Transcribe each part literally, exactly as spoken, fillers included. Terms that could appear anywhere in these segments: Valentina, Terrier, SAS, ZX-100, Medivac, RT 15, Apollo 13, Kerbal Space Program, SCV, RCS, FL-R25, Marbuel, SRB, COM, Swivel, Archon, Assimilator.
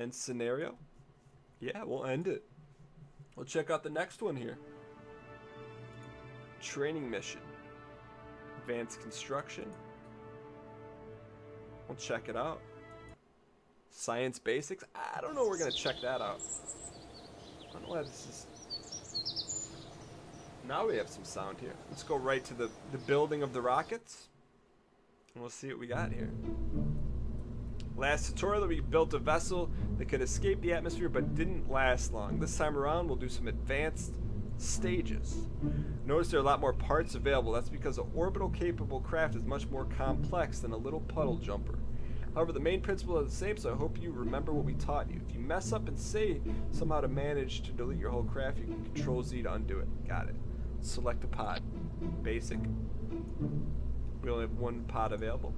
and scenario. Yeah, we'll end it. We'll check out the next one here. Training mission. Advanced construction. We'll check it out. Science basics. I don't know. We're gonna check that out. I don't know why this is. Now we have some sound here. Let's go right to the, the building of the rockets. And we'll see what we got here. Last tutorial, we built a vessel that could escape the atmosphere but didn't last long. This time around, we'll do some advanced stages. Notice there are a lot more parts available. That's because an orbital capable craft is much more complex than a little puddle jumper. However, the main principles are the same, so I hope you remember what we taught you. If you mess up and say somehow to manage to delete your whole craft, you can control Z to undo it. Got it. Select a pod. Basic. We only have one pod available.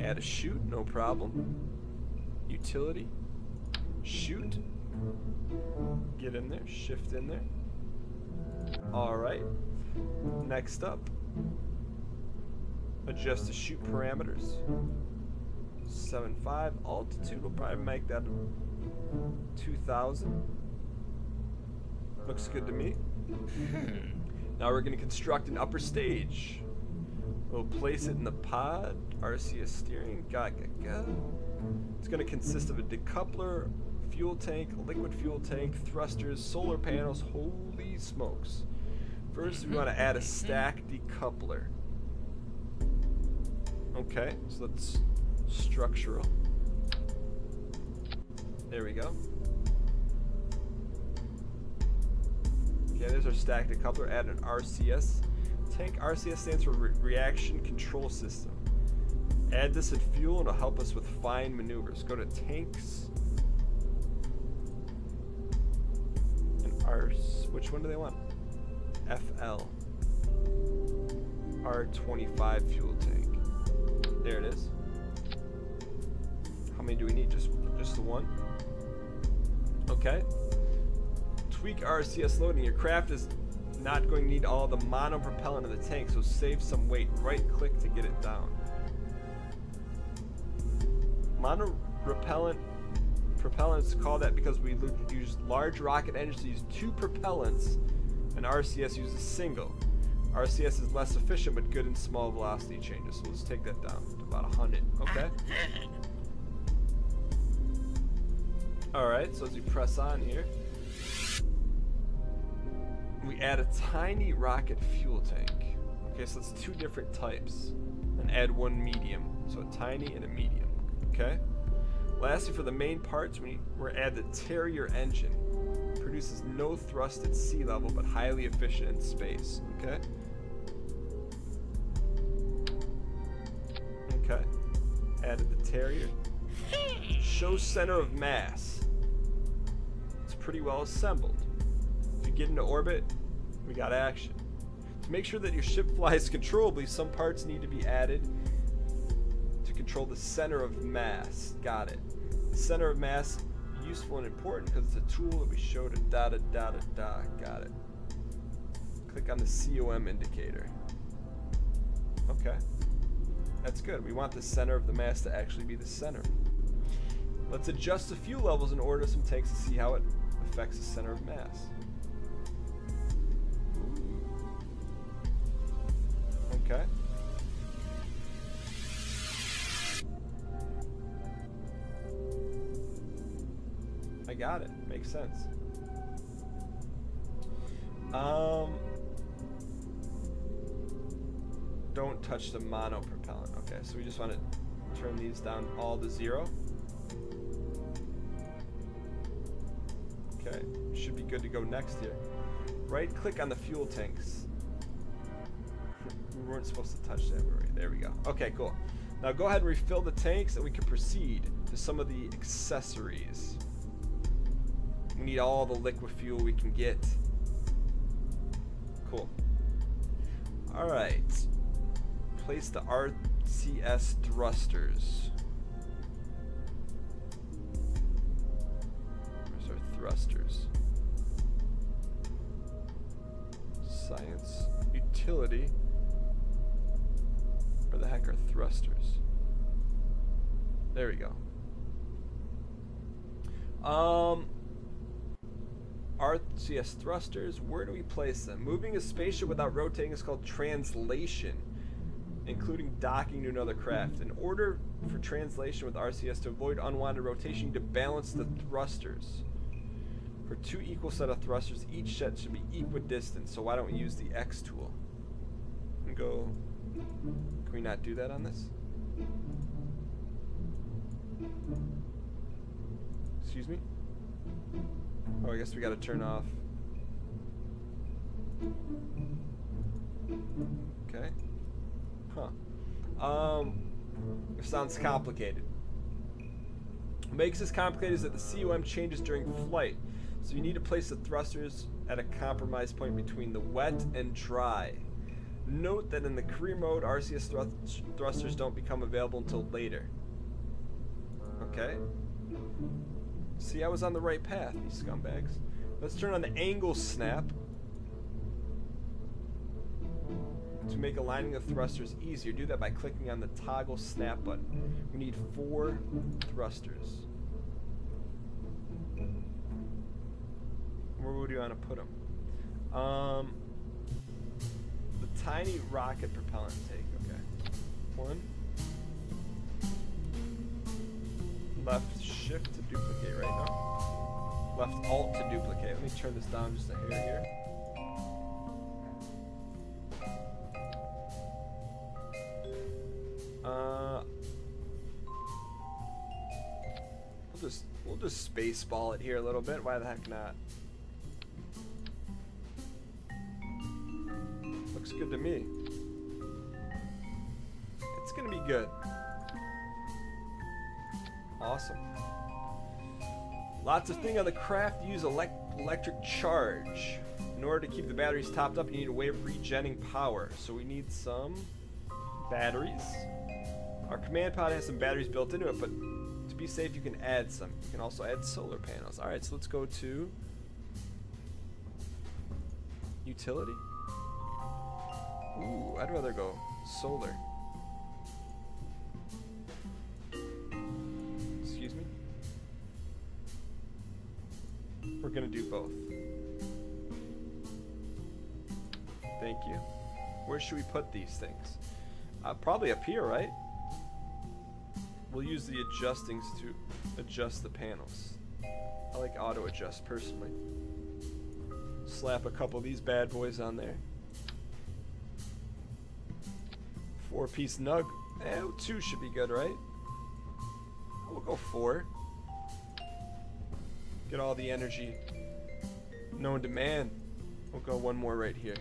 Add a chute, no problem. Utility. Chute. Get in there. Shift in there. Alright. Next up. Adjust the chute parameters. seven five. Altitude. We'll probably make that two thousand. Looks good to me. Now we're going to construct an upper stage. We'll place it in the pod. R C S steering. Got it. It's going to consist of a decoupler, fuel tank, liquid fuel tank, thrusters, solar panels. Holy smokes. First, we want to add a stack decoupler. Okay, so let's structural. There we go. Okay, there's our stack decoupler. Add an R C S tank. R C S stands for Re Reaction Control System. Add this in fuel and it'll help us with fine maneuvers. Go to tanks. And R. Which one do they want? F L R twenty-five fuel tank. There it is. How many do we need? Just just the one? Okay. Tweak R C S loading. Your craft is not going to need all the monopropellant in the tank, so save some weight. Right click to get it down. Monopropellant propellants, call that because we use large rocket engines to use two propellants, and R C S uses single. R C S is less efficient but good in small velocity changes, so let's take that down to about one hundred. Okay. Alright, so as we press on here, we add a tiny rocket fuel tank. Okay, so it's two different types. And add one medium. So a tiny and a medium. Okay? Lastly, for the main parts, we, we're add the Terrier engine. It produces no thrust at sea level, but highly efficient in space. Okay? Okay. Added the Terrier. Show center of mass. It's pretty well assembled. If you get into orbit, we got action. To make sure that your ship flies controllably, some parts need to be added to control the center of mass. Got it. The center of mass is useful and important because it's a tool that we showed it. Da da da da da. Got it. Click on the C O M indicator. Okay. That's good. We want the center of the mass to actually be the center. Let's adjust the fuel levels in order to some tanks to see how it affects the center of mass. Okay. I got it. Makes sense. Um, don't touch the mono propellant. Okay, so we just want to turn these down all to zero. Okay, should be good to go next here. Right click on the fuel tanks. We weren't supposed to touch that, were we? There we go. Okay, cool. Now go ahead and refill the tanks and we can proceed to some of the accessories. We need all the liquid fuel we can get. Cool. Alright. Place the R C S thrusters. Thrusters. Science. Utility. Where the heck are thrusters? There we go. Um, R C S thrusters, where do we place them? Moving a spaceship without rotating is called translation, including docking to another craft. In order for translation with R C S to avoid unwanted rotation, you need to balance the thrusters. For two equal set of thrusters, each set should be equidistant, so why don't we use the X tool? And go, can we not do that on this? Excuse me? Oh, I guess we gotta turn off. Okay. Huh. Um, it sounds complicated. What makes this complicated is that the C O M changes during flight. So you need to place the thrusters at a compromise point between the wet and dry. Note that in the career mode, R C S thrust thrusters don't become available until later. Okay. See, I was on the right path, these scumbags. Let's turn on the angle snap to make aligning the thrusters easier. Do that by clicking on the toggle snap button. We need four thrusters. Where would you want to put them? Um, the tiny rocket propellant take. Okay. One. Left shift to duplicate right now. Left alt to duplicate. Let me turn this down just a hair here. Uh, we'll just we'll just space ball it here a little bit. Why the heck not? Looks good to me. It's gonna be good. Awesome. Lots of things on the craft use elect electric charge. In order to keep the batteries topped up, you need a way of regenerating power. So we need some batteries. Our command pod has some batteries built into it, but to be safe, you can add some. You can also add solar panels. All right, so let's go to utility. Ooh, I'd rather go solar. Excuse me. We're gonna do both. Thank you. Where should we put these things? Uh, probably up here, right? We'll use the adjustings to adjust the panels. I like auto adjust personally. Slap a couple of these bad boys on there. Four piece nug. Eh, two should be good, right? We'll go four. Get all the energy known to man. We'll go one more right here.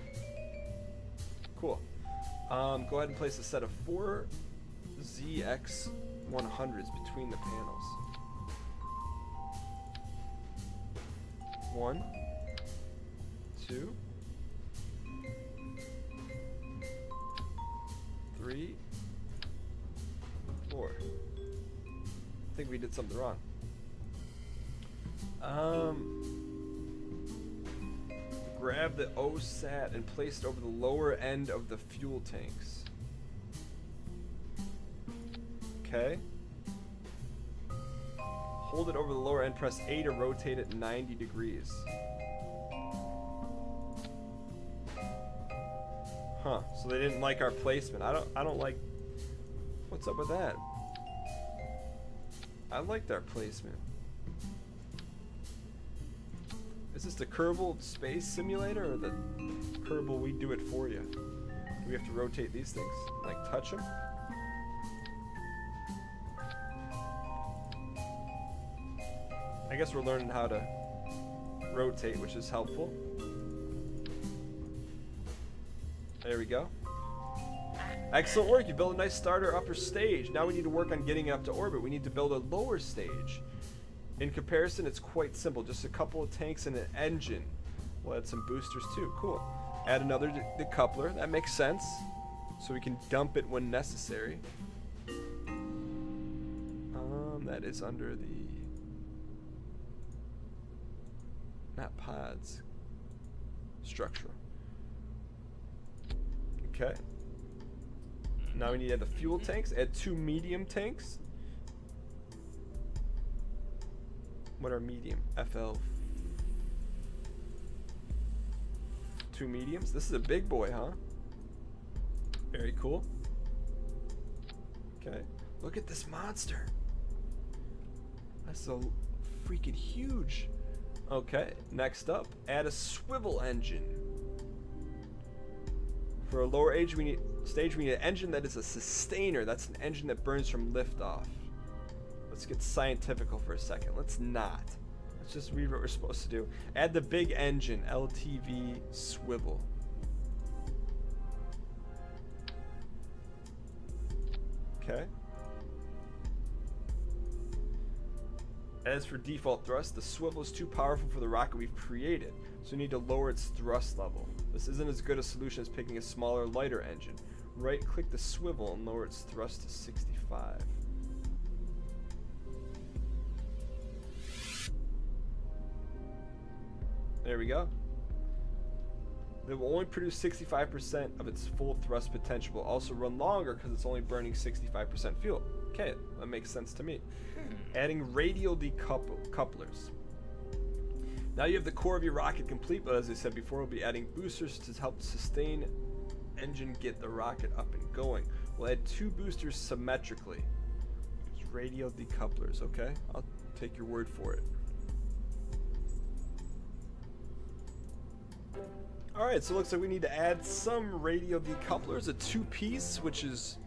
Cool. Um, go ahead and place a set of four Z X one hundreds between the panels. One, two, three, four. I think we did something wrong. Um, grab the O SAT and place it over the lower end of the fuel tanks. Okay. Hold it over the lower end, press A to rotate it ninety degrees. Huh, so they didn't like our placement. I don't I don't like, what's up with that? I liked our placement. Is this the Kerbal Space Simulator or the Kerbal We Do It For You? Do we have to rotate these things? Like touch them? I guess we're learning how to rotate, which is helpful. There we go. Excellent work, you built a nice starter upper stage. Now we need to work on getting it up to orbit. We need to build a lower stage. In comparison, it's quite simple. Just a couple of tanks and an engine. We'll add some boosters too, cool. Add another decoupler, that makes sense. So we can dump it when necessary. Um, that is under the... Not pods. Structural. Okay. Now we need to add the fuel tanks. Add two medium tanks. What are medium? F L. Two mediums. This is a big boy, huh? Very cool. Okay. Look at this monster. That's a freaking huge. Okay. Next up, add a swivel engine. For a lower age, we need, stage, we need an engine that is a sustainer. That's an engine that burns from liftoff. Let's get scientifical for a second. Let's not. Let's just read what we're supposed to do. Add the big engine, L T V swivel. Okay. As for default thrust, the swivel is too powerful for the rocket we've created, so we need to lower its thrust level. This isn't as good a solution as picking a smaller, lighter engine. Right-click the swivel and lower its thrust to sixty-five. There we go. It will only produce sixty-five percent of its full thrust potential. It will also run longer because it's only burning sixty-five percent fuel. Okay, that makes sense to me. Adding radial decouplers. Now you have the core of your rocket complete, but as I said before, we'll be adding boosters to help sustain engine get the rocket up and going. We'll add two boosters symmetrically. It's radial decouplers, okay? I'll take your word for it. Alright, so it looks like we need to add some radial decouplers, a two-piece, which is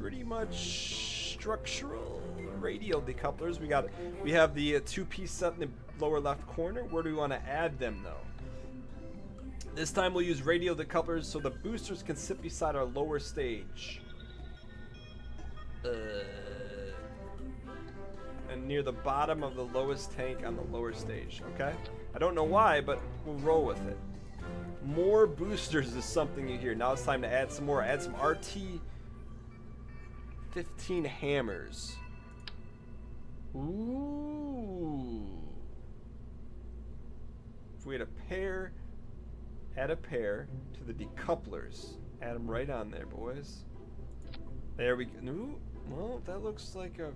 pretty much structural radial decouplers. We got, we have the uh, two-piece set in the lower left corner. Where do we want to add them though? This time we'll use radial decouplers so the boosters can sit beside our lower stage, uh, and near the bottom of the lowest tank on the lower stage. Okay, I don't know why, but we'll roll with it. More boosters is something you hear. Now it's time to add some more. Add some R T fifteen hammers. Ooh. If we had a pair, add a pair to the decouplers. Add them right on there, boys. There we go. Ooh, well, that looks like a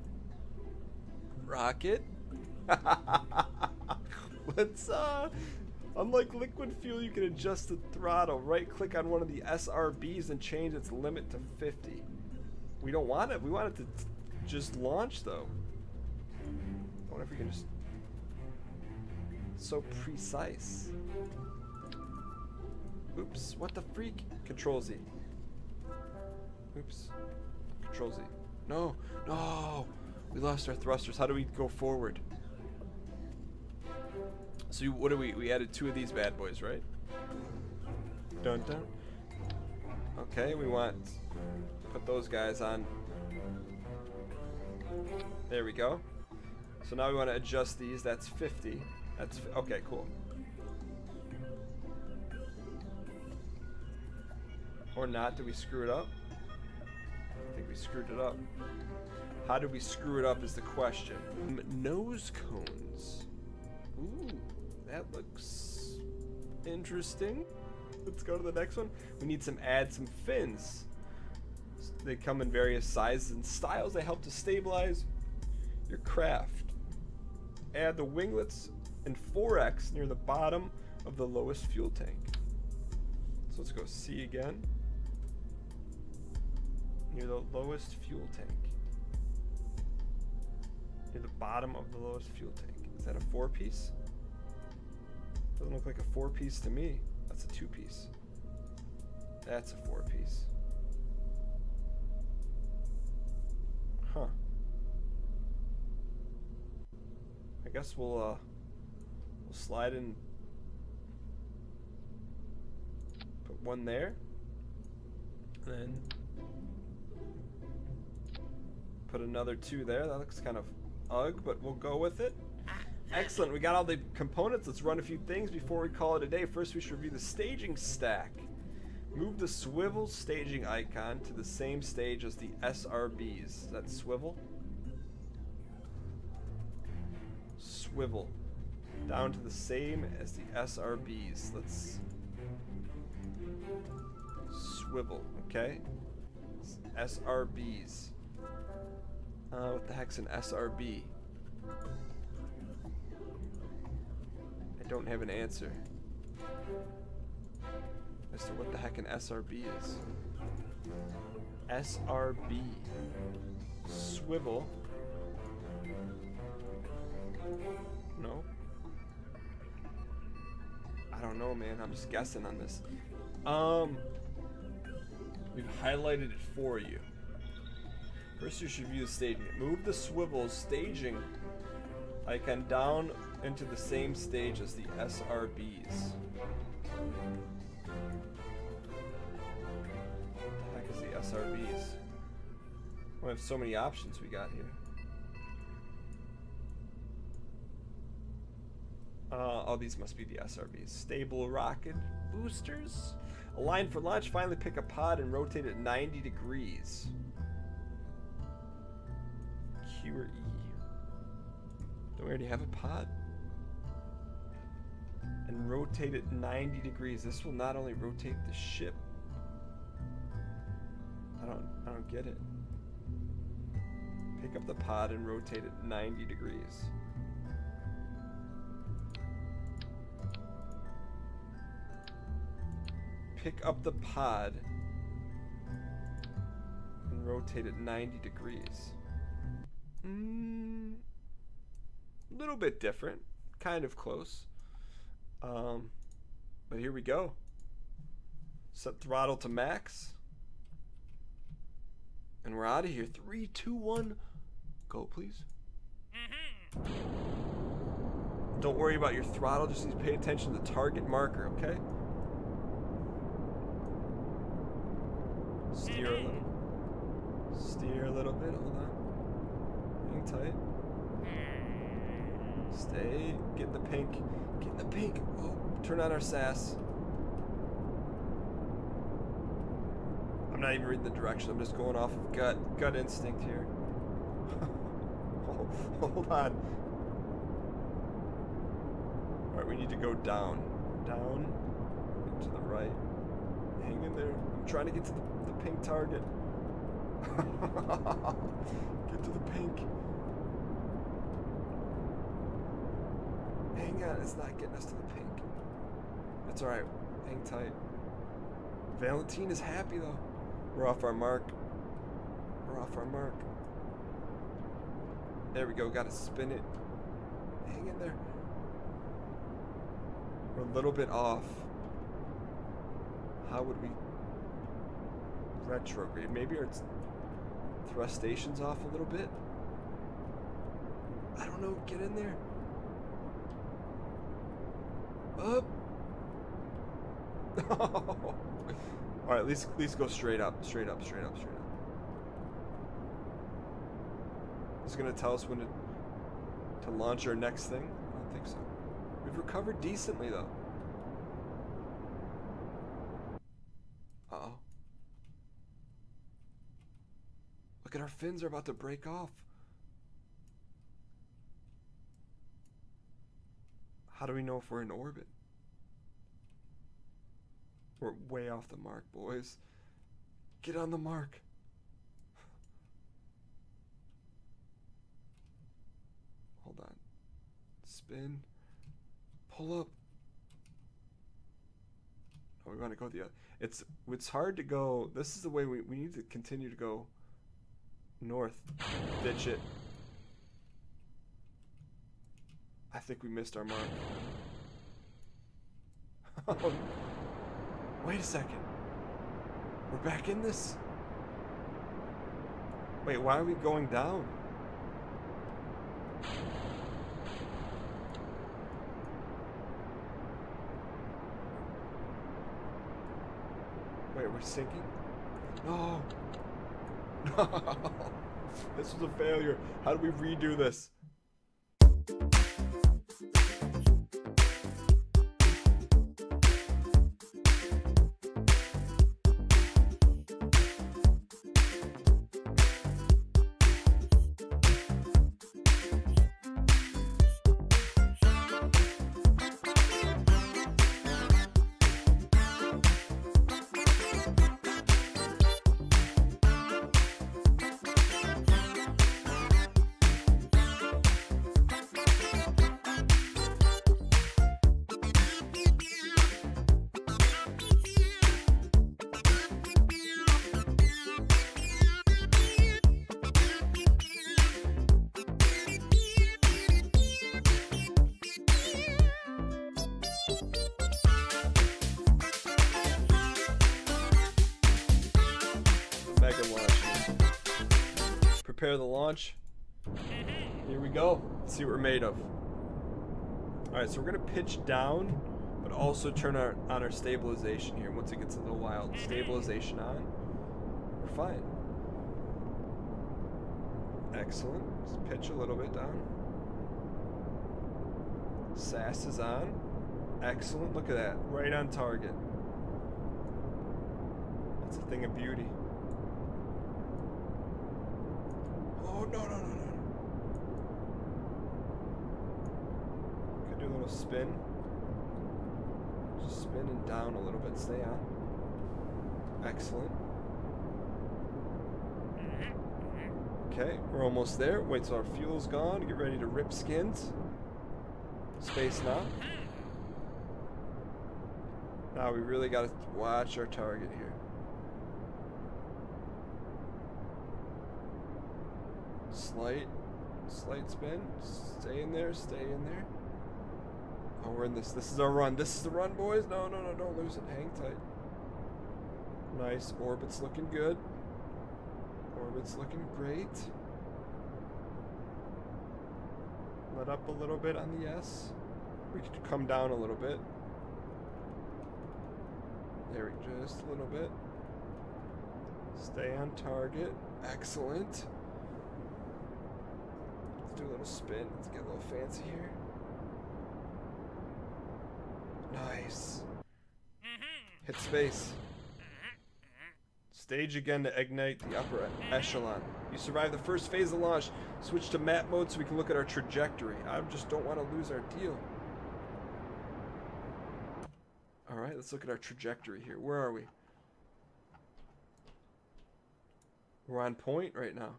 rocket. Let's, uh, unlike liquid fuel, you can adjust the throttle. Right-click on one of the S R Bs and change its limit to fifty. We don't want it. We want it to just launch, though. I wonder if we can just... It's so precise. Oops. What the freak? Control Z. Oops. Control Z. No. No. We lost our thrusters. How do we go forward? So what do we... We added two of these bad boys, right? Dun dun. Okay, we want... Put those guys on. There we go. So now we want to adjust these. That's fifty. That's okay, cool. Or not? Did we screw it up? I think we screwed it up. How did we screw it up is the question. Nose cones. Ooh, that looks interesting. Let's go to the next one. We need some add some fins. They come in various sizes and styles. They help to stabilize your craft. Add the winglets and four X near the bottom of the lowest fuel tank. So let's go C again. Near the lowest fuel tank. Near the bottom of the lowest fuel tank. Is that a four piece? Doesn't look like a four piece to me. That's a two piece. That's a four piece. Huh. I guess we'll uh, we'll slide in. Put one there. And then put another two there. That looks kind of ugh, but we'll go with it. Excellent. We got all the components. Let's run a few things before we call it a day. First, we should review the staging stack. Move the swivel staging icon to the same stage as the S R Bs. That's swivel. Swivel. Down to the same as the S R Bs. Let's swivel, okay? S R Bs. Uh, what the heck's an S R B? don't have an answer as to what the heck an S R B is. S R B. Swivel. No. I don't know, man. I'm just guessing on this. Um, we've highlighted it for you. First, you should view the staging. Move the swivel staging icon down into the same stage as the S R Bs. What the heck is the S R Bs? We have so many options we got here. Uh, oh, these must be the S R Bs. Stable rocket boosters. Align for launch. Finally pick a pod and rotate it ninety degrees. Q or E. Don't we already have a pod? And rotate it ninety degrees. This will not only rotate the ship. I don't, I don't get it. Pick up the pod and rotate it ninety degrees. Pick up the pod and rotate it ninety degrees. Mm, little bit different, kind of close. Um, but here we go. Set throttle to max. And we're out of here. Three, two, one, go please. Mm-hmm. Don't worry about your throttle, just need to pay attention to the target marker, okay? Steer a little. Steer a little bit, hold on. Hang tight. Stay. Get in the pink. Get in the pink. Oh, turn on our S A S. I'm not even reading the direction. I'm just going off of gut gut instinct here. Oh, hold on. All right, we need to go down, down, and to the right. Hang in there. I'm trying to get to the, the pink target. Get to the pink. Hang on, it's not getting us to the pink. That's all right. Hang tight. Valentina is happy though. We're off our mark. We're off our mark. There we go. Gotta spin it. Hang in there. We're a little bit off. How would we retrograde? Maybe our thrust station's off a little bit? I don't know. Get in there. Up. All right, at least, at least go straight up. Straight up, straight up, straight up. It's going to tell us when to, to launch our next thing? I don't think so. We've recovered decently, though. Uh-oh. Look at our fins are about to break off. How do we know if we're in orbit? We're way off the mark, boys. Get on the mark. Hold on. Spin. Pull up. Oh, we want to go the other. It's it's hard to go. This is the way we we need to continue to go. North. Ditch it. I think we missed our mark. Wait a second. We're back in this? Wait, why are we going down? Wait, we're sinking? No. No. This was a failure. How do we redo this? prepare the launch. Here we go. Let's see what we're made of. Alright, so we're going to pitch down, but also turn our, on our stabilization here. Once it gets a little wild, stabilization on. We're fine. Excellent. Just pitch a little bit down. S A S is on. Excellent. Look at that. Right on target. That's a thing of beauty. Oh, no, no, no, no. Could do a little spin. Just spinning down a little bit. Stay on. Excellent. Okay, we're almost there. Wait till our fuel's gone. Get ready to rip skins. Space now. Now we really gotta watch our target here. Slight, slight spin. Stay in there, stay in there. Oh, we're in this. This is our run. This is the run, boys. No, no, no, don't lose it. Hang tight. Nice. Orbit's looking good. Orbit's looking great. Let up a little bit on the S. We could come down a little bit. There we go, just a little bit. Stay on target. Excellent. Let's do a little spin. Let's get a little fancy here. Nice. Hit space. Stage again to ignite the upper echelon. You survived the first phase of launch. Switch to map mode so we can look at our trajectory. I just don't want to lose our deal. Alright, let's look at our trajectory here. Where are we? We're on point right now.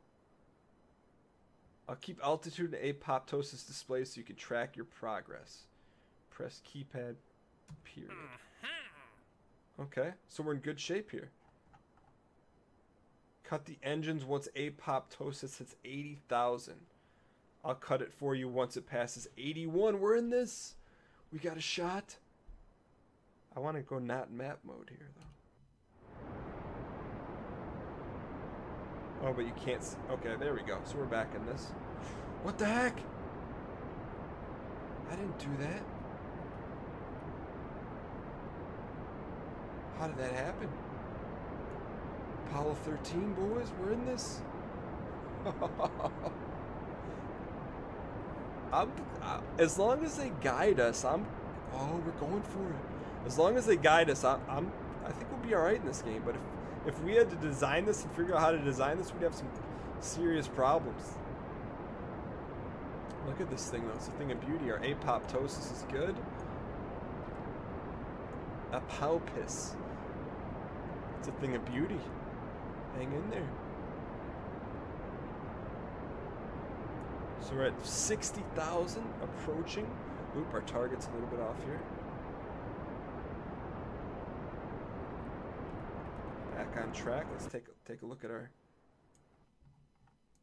I'll keep altitude and apoptosis display so you can track your progress. Press keypad, period. Okay, so we're in good shape here. Cut the engines once apoptosis hits eighty thousand. I'll cut it for you once it passes eighty-one. We're in this. We got a shot. I want to go not map mode here, though. Oh, but you can't see. Okay, there we go. So we're back in this. What the heck? I didn't do that. How did that happen? Apollo thirteen, boys, we're in this. I'm, I, as long as they guide us, I'm. Oh, we're going for it. As long as they guide us, I, I'm. I think we'll be all right in this game. But if if we had to design this and figure out how to design this, we'd have some serious problems. Look at this thing, though. It's a thing of beauty. Our apoptosis is good. Apopis. It's a thing of beauty. Hang in there. So we're at sixty thousand, approaching. Oop, our target's a little bit off here. Back on track. Let's take take a look at our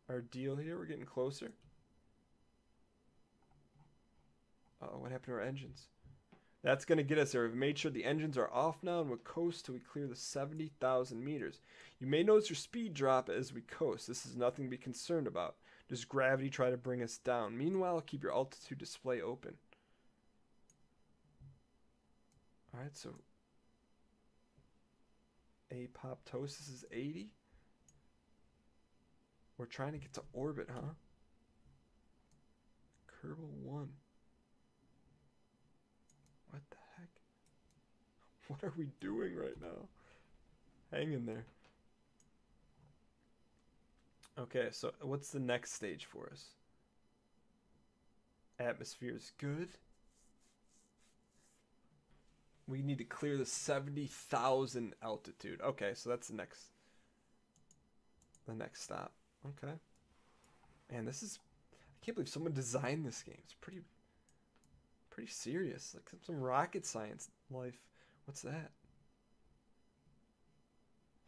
our deal here. We're getting closer. Uh-oh, what happened to our engines? That's going to get us there. We've made sure the engines are off now, and we'll coast till we clear the seventy thousand meters. You may notice your speed drop as we coast. This is nothing to be concerned about. Just gravity try to bring us down. Meanwhile, keep your altitude display open. Alright, so apoptosis is eighty. We're trying to get to orbit, huh? Kerbal one. What the heck? What are we doing right now? Hang in there. Okay, so what's the next stage for us? Atmosphere is good. We need to clear the seventy thousand altitude. Okay, so that's the next the next stop. Okay. Man, this is, I can't believe someone designed this game. It's pretty Pretty serious, like some, some rocket science life. What's that?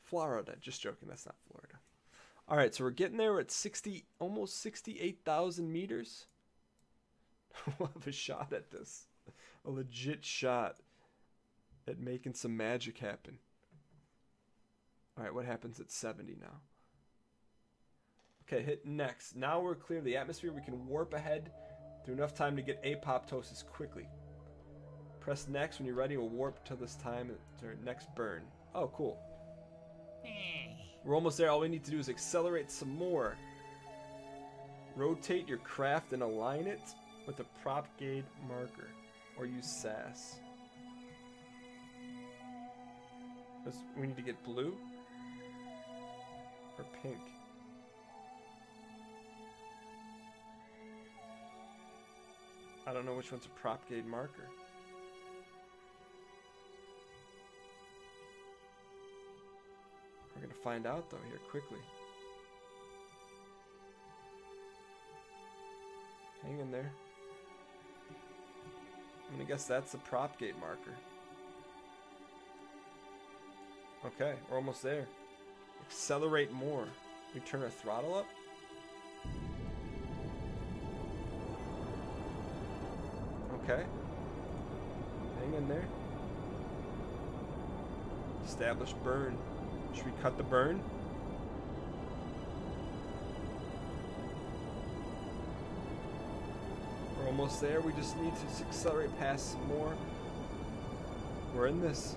Florida. Just joking. That's not Florida. All right, so we're getting there. We're at sixty, almost sixty-eight thousand meters. We'll have a shot at this, a legit shot at making some magic happen. All right, what happens at seventy now? Okay, hit next. Now we're clear of the atmosphere. We can warp ahead through enough time to get apoptosis quickly. Press next. When you're ready, we'll warp till this time to next burn. Oh, cool. We're almost there. All we need to do is accelerate some more. Rotate your craft and align it with the propagate marker, or use S A S. We need to get blue or pink. I don't know which one's a propagate marker. We're gonna find out though here quickly. Hang in there. I'm gonna guess that's the propagate marker. Okay, we're almost there. Accelerate more. We turn our throttle up. Okay. Hang in there. Establish burn. Should we cut the burn? We're almost there. We just need to accelerate past some more. We're in this.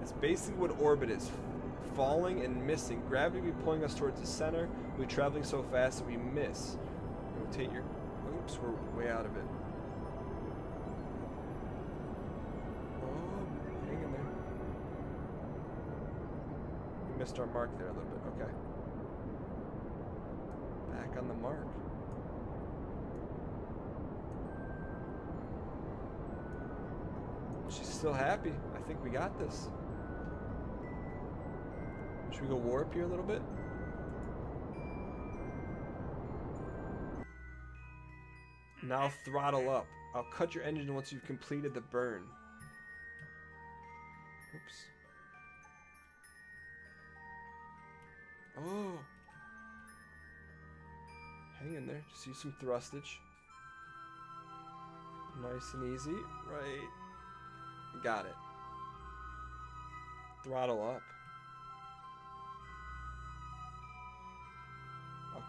That's basically what orbit is. Falling and missing. Gravity will be pulling us towards the center. We're traveling so fast that we miss. Rotate your... Oops, we're way out of it. Oh, hang in there. We missed our mark there a little bit. Okay. Back on the mark. She's still happy. I think we got this. Should we go warp here a little bit? Now throttle up. I'll cut your engine once you've completed the burn. Oops. Oh. Hang in there. Just use some thrustage. Nice and easy. Right. Got it. Throttle up.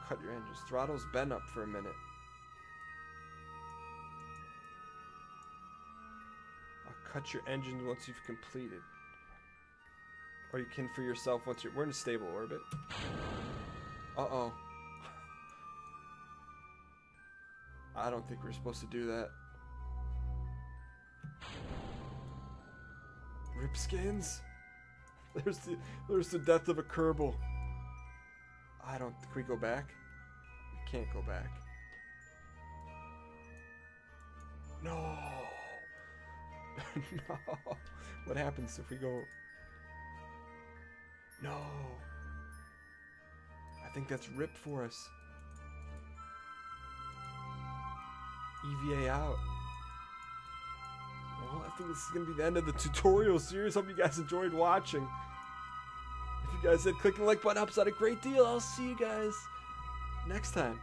Cut your engines. Throttle's been up for a minute. I'll cut your engines once you've completed. Or you can for yourself once you're... We're in a stable orbit. Uh-oh. I don't think we're supposed to do that. Ripskins? There's the, there's the death of a Kerbal. I don't... Can we go back? We can't go back. No! No! What happens if we go... No! I think that's RIP for us. E V A out. Well, I think this is going to be the end of the tutorial series. Hope you guys enjoyed watching. If you guys did, click the like button helps out a great deal. I'll see you guys next time.